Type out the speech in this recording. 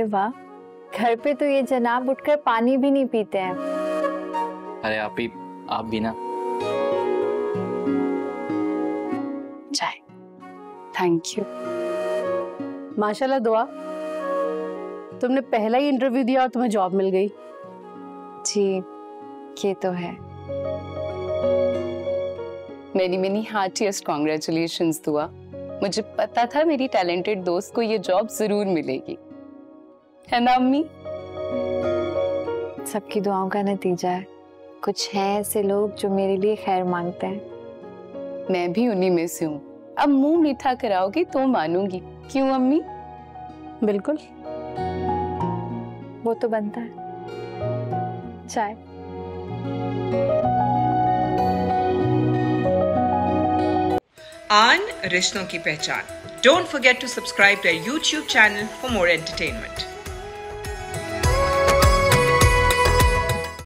अरे वाह, घर पे तो ये जनाब उठकर पानी भी नहीं पीते हैं। अरे आप भी ना। चाय। Thank you. माशाल्लाह दुआ, तुमने पहला ही इंटरव्यू दिया और तुम्हें जॉब मिल गई। जी, ये तो है। मेरी मेनी हार्टिएस्ट कॉन्ग्रेचुलेशंस दुआ। मुझे पता था मेरी टैलेंटेड दोस्त को ये जॉब जरूर मिलेगी, है ना अम्मी? सबकी दुआओं का नतीजा है। कुछ हैं ऐसे लोग जो मेरे लिए खैर मांगते हैं। मैं भी उन्हीं में से हूँ। अब मुंह मीठा कराओगी तो मानूंगी, क्यों अम्मी? बिल्कुल, वो तो बनता है। चाय। आन रिश्तों की पहचान। Don't forget to subscribe to our YouTube channel for more entertainment.